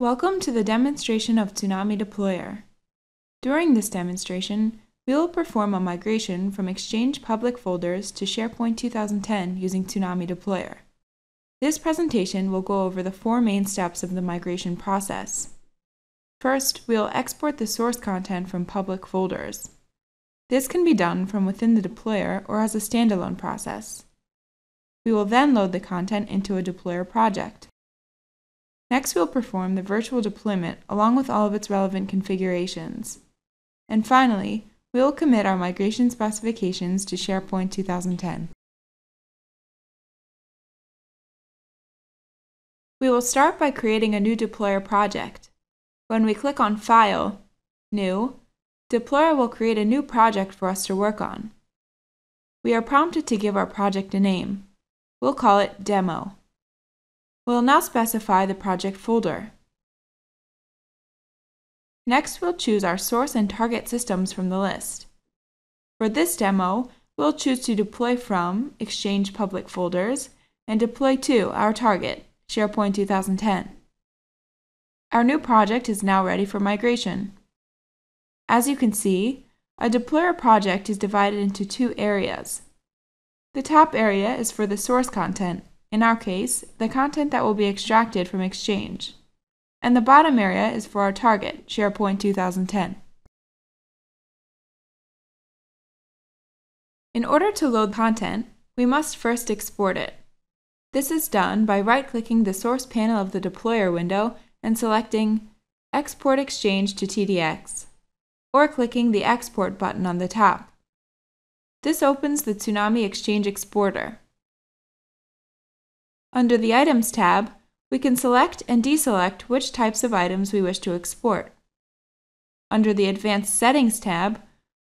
Welcome to the demonstration of Tzunami Deployer. During this demonstration, we will perform a migration from Exchange public folders to SharePoint 2010 using Tzunami Deployer. This presentation will go over the four main steps of the migration process. First, we will export the source content from public folders. This can be done from within the deployer or as a standalone process. We will then load the content into a deployer project. Next, we'll perform the virtual deployment along with all of its relevant configurations. And finally, we'll commit our migration specifications to SharePoint 2010. We will start by creating a new deployer project. When we click on File, New, Deployer will create a new project for us to work on. We are prompted to give our project a name. We'll call it Demo. We'll now specify the project folder. Next, we'll choose our source and target systems from the list. For this demo, we'll choose to deploy from Exchange public folders and deploy to our target, SharePoint 2010. Our new project is now ready for migration. As you can see, a deployer project is divided into two areas. The top area is for the source content, in our case, the content that will be extracted from Exchange. And the bottom area is for our target, SharePoint 2010. In order to load content, we must first export it. This is done by right-clicking the source panel of the deployer window and selecting Export Exchange to TDX, or clicking the Export button on the top. This opens the Tzunami Exchange exporter. Under the Items tab, we can select and deselect which types of items we wish to export. Under the Advanced Settings tab,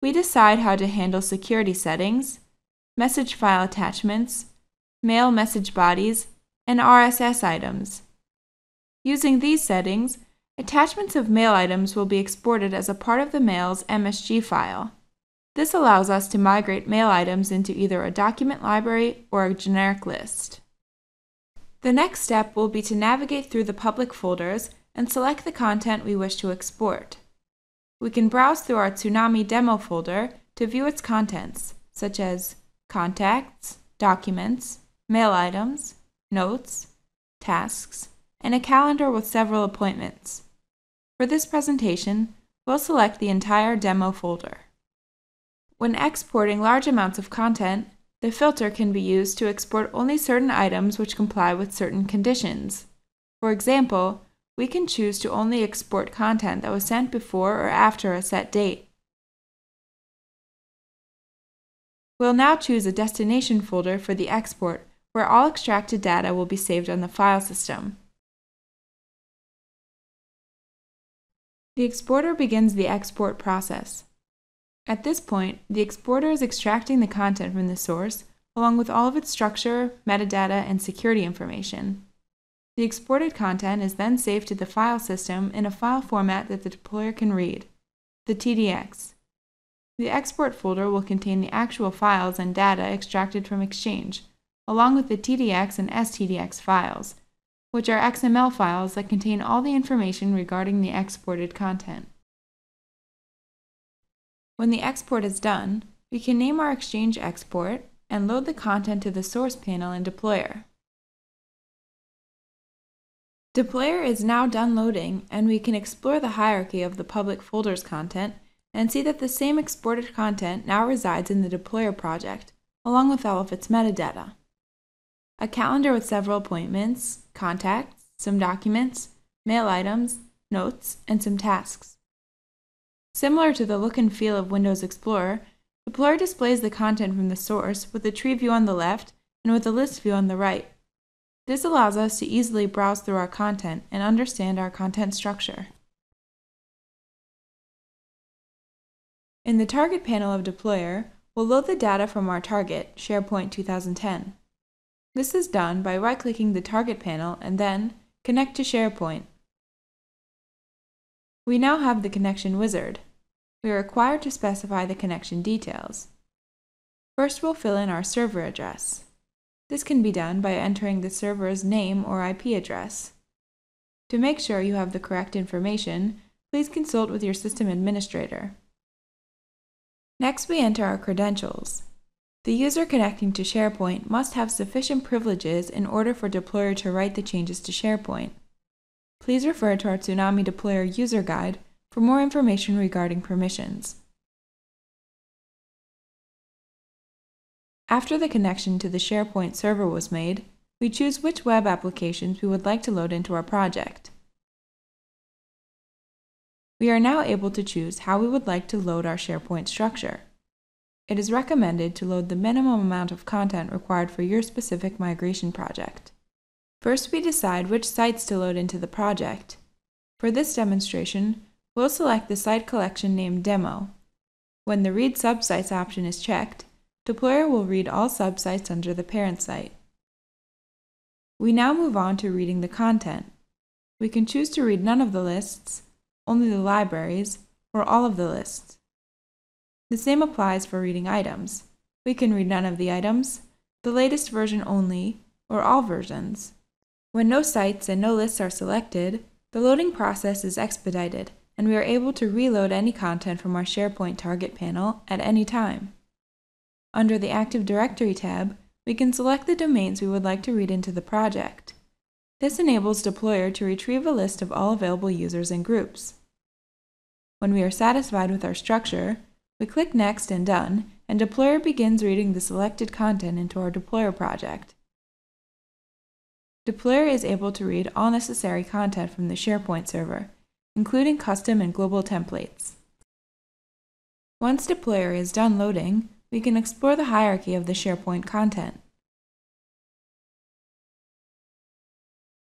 we decide how to handle security settings, message file attachments, mail message bodies, and RSS items. Using these settings, attachments of mail items will be exported as a part of the mail's MSG file. This allows us to migrate mail items into either a document library or a generic list. The next step will be to navigate through the public folders and select the content we wish to export. We can browse through our Tzunami Demo folder to view its contents, such as contacts, documents, mail items, notes, tasks, and a calendar with several appointments. For this presentation, we'll select the entire Demo folder. When exporting large amounts of content, the filter can be used to export only certain items which comply with certain conditions. For example, we can choose to only export content that was sent before or after a set date. We'll now choose a destination folder for the export, where all extracted data will be saved on the file system. The exporter begins the export process. At this point, the exporter is extracting the content from the source, along with all of its structure, metadata, and security information. The exported content is then saved to the file system in a file format that the deployer can read, the TDX. The export folder will contain the actual files and data extracted from Exchange, along with the TDX and STDX files, which are XML files that contain all the information regarding the exported content. When the export is done, we can name our Exchange export and load the content to the source panel in Deployer. Deployer is now done loading, and we can explore the hierarchy of the public folders content and see that the same exported content now resides in the Deployer project, along with all of its metadata. A calendar with several appointments, contacts, some documents, mail items, notes, and some tasks. Similar to the look and feel of Windows Explorer, Deployer displays the content from the source with a tree view on the left and with a list view on the right. This allows us to easily browse through our content and understand our content structure. In the Target panel of Deployer, we'll load the data from our target, SharePoint 2010. This is done by right-clicking the Target panel and then Connect to SharePoint. We now have the connection wizard. We are required to specify the connection details. First, we'll fill in our server address. This can be done by entering the server's name or IP address. To make sure you have the correct information, please consult with your system administrator. Next, we enter our credentials. The user connecting to SharePoint must have sufficient privileges in order for Deployer to write the changes to SharePoint. Please refer to our Tzunami Deployer user guide for more information regarding permissions. After the connection to the SharePoint server was made, we choose which web applications we would like to load into our project. We are now able to choose how we would like to load our SharePoint structure. It is recommended to load the minimum amount of content required for your specific migration project. First, we decide which sites to load into the project. For this demonstration, we'll select the site collection named Demo. When the Read Subsites option is checked, Deployer will read all subsites under the parent site. We now move on to reading the content. We can choose to read none of the lists, only the libraries, or all of the lists. The same applies for reading items. We can read none of the items, the latest version only, or all versions. When no sites and no lists are selected, the loading process is expedited, and we are able to reload any content from our SharePoint target panel at any time. Under the Active Directory tab, we can select the domains we would like to read into the project. This enables Deployer to retrieve a list of all available users and groups. When we are satisfied with our structure, we click Next and Done, and Deployer begins reading the selected content into our Deployer project. Deployer is able to read all necessary content from the SharePoint server, including custom and global templates. Once Deployer is done loading, we can explore the hierarchy of the SharePoint content.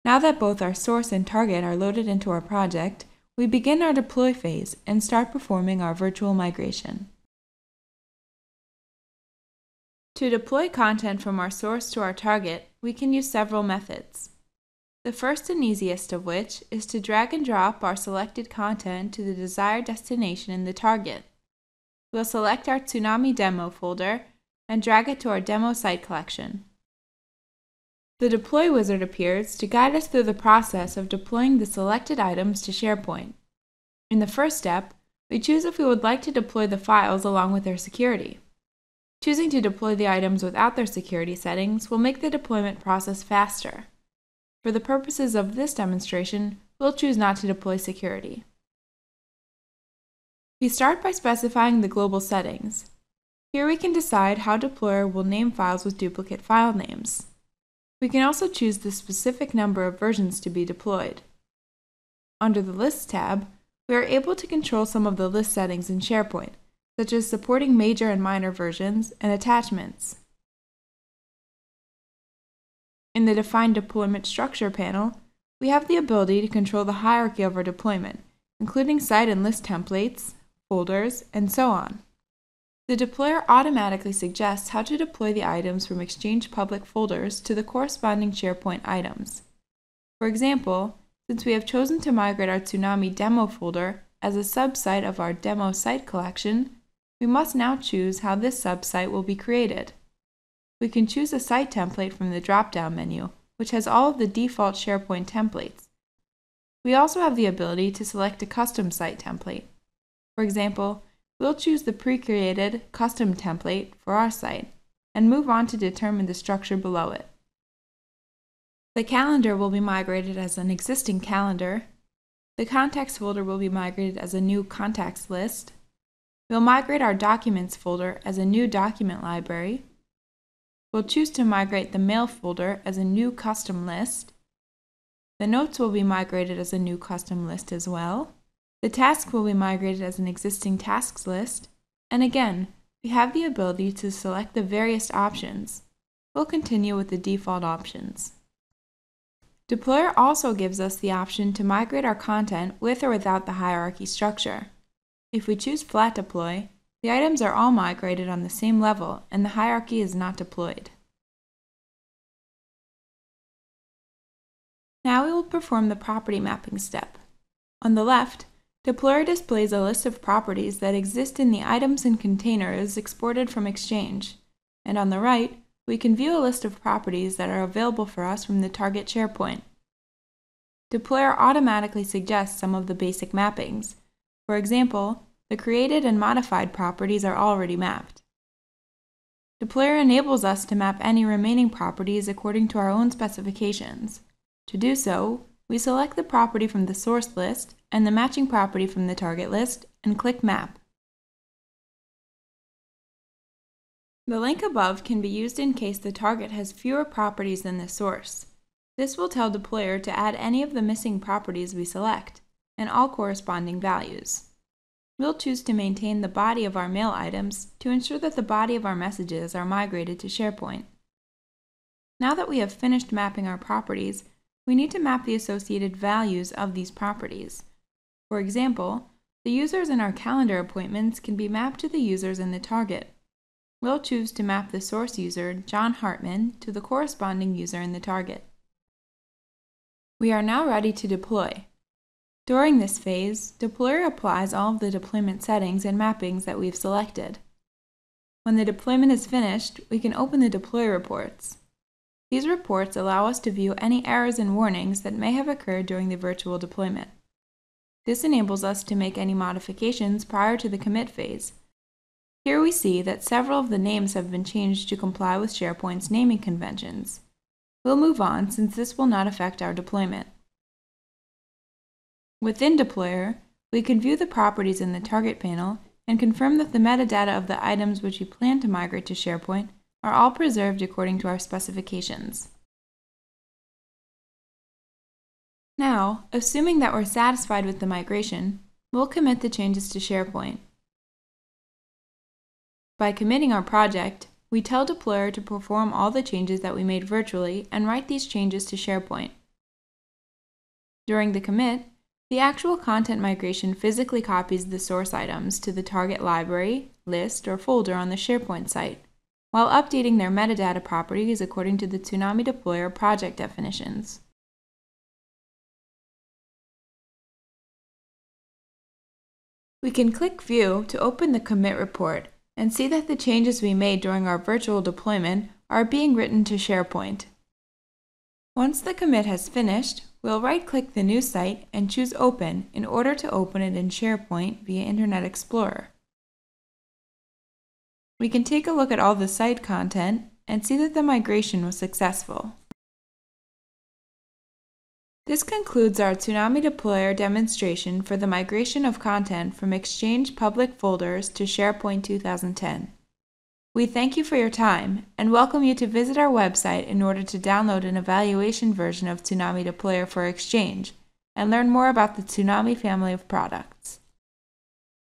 Now that both our source and target are loaded into our project, we begin our deploy phase and start performing our virtual migration. To deploy content from our source to our target, we can use several methods. The first and easiest of which is to drag and drop our selected content to the desired destination in the target. We'll select our Tzunami Demo folder and drag it to our Demo site collection. The Deploy wizard appears to guide us through the process of deploying the selected items to SharePoint. In the first step, we choose if we would like to deploy the files along with their security. Choosing to deploy the items without their security settings will make the deployment process faster. For the purposes of this demonstration, we'll choose not to deploy security. We start by specifying the global settings. Here we can decide how Deployer will name files with duplicate file names. We can also choose the specific number of versions to be deployed. Under the Lists tab, we are able to control some of the list settings in SharePoint, such as supporting major and minor versions and attachments. In the Define Deployment Structure panel, we have the ability to control the hierarchy of our deployment, including site and list templates, folders, and so on. The Deployer automatically suggests how to deploy the items from Exchange public folders to the corresponding SharePoint items. For example, since we have chosen to migrate our Tzunami Demo folder as a subsite of our Demo site collection, we must now choose how this subsite will be created. We can choose a site template from the drop-down menu, which has all of the default SharePoint templates. We also have the ability to select a custom site template. For example, we'll choose the pre-created custom template for our site and move on to determine the structure below it. The calendar will be migrated as an existing calendar. The contacts folder will be migrated as a new contacts list. We'll migrate our documents folder as a new document library. We'll choose to migrate the mail folder as a new custom list. The notes will be migrated as a new custom list as well. The task will be migrated as an existing tasks list, and again, we have the ability to select the various options. We'll continue with the default options. Deployer also gives us the option to migrate our content with or without the hierarchy structure. If we choose Flat Deploy, the items are all migrated on the same level and the hierarchy is not deployed. Now we will perform the property mapping step. On the left, Deployer displays a list of properties that exist in the items and containers exported from Exchange, and on the right, we can view a list of properties that are available for us from the target SharePoint. Deployer automatically suggests some of the basic mappings. For example, the created and modified properties are already mapped. Deployer enables us to map any remaining properties according to our own specifications. To do so, we select the property from the source list and the matching property from the target list and click Map. The link above can be used in case the target has fewer properties than the source. This will tell Deployer to add any of the missing properties we select, and all corresponding values. We'll choose to maintain the body of our mail items to ensure that the body of our messages are migrated to SharePoint. Now that we have finished mapping our properties, we need to map the associated values of these properties. For example, the users in our calendar appointments can be mapped to the users in the target. We'll choose to map the source user, John Hartman, to the corresponding user in the target. We are now ready to deploy. During this phase, Deployer applies all of the deployment settings and mappings that we've selected. When the deployment is finished, we can open the Deploy reports. These reports allow us to view any errors and warnings that may have occurred during the virtual deployment. This enables us to make any modifications prior to the commit phase. Here we see that several of the names have been changed to comply with SharePoint's naming conventions. We'll move on since this will not affect our deployment. Within Deployer, we can view the properties in the target panel and confirm that the metadata of the items which we plan to migrate to SharePoint are all preserved according to our specifications. Now, assuming that we're satisfied with the migration, we'll commit the changes to SharePoint. By committing our project, we tell Deployer to perform all the changes that we made virtually and write these changes to SharePoint. During the commit, the actual content migration physically copies the source items to the target library, list, or folder on the SharePoint site, while updating their metadata properties according to the Tzunami Deployer project definitions. We can click View to open the commit report and see that the changes we made during our virtual deployment are being written to SharePoint. Once the commit has finished, we'll right-click the new site and choose Open in order to open it in SharePoint via Internet Explorer. We can take a look at all the site content and see that the migration was successful. This concludes our Tzunami Deployer demonstration for the migration of content from Exchange public folders to SharePoint 2010. We thank you for your time and welcome you to visit our website in order to download an evaluation version of Tzunami Deployer for Exchange and learn more about the Tzunami family of products.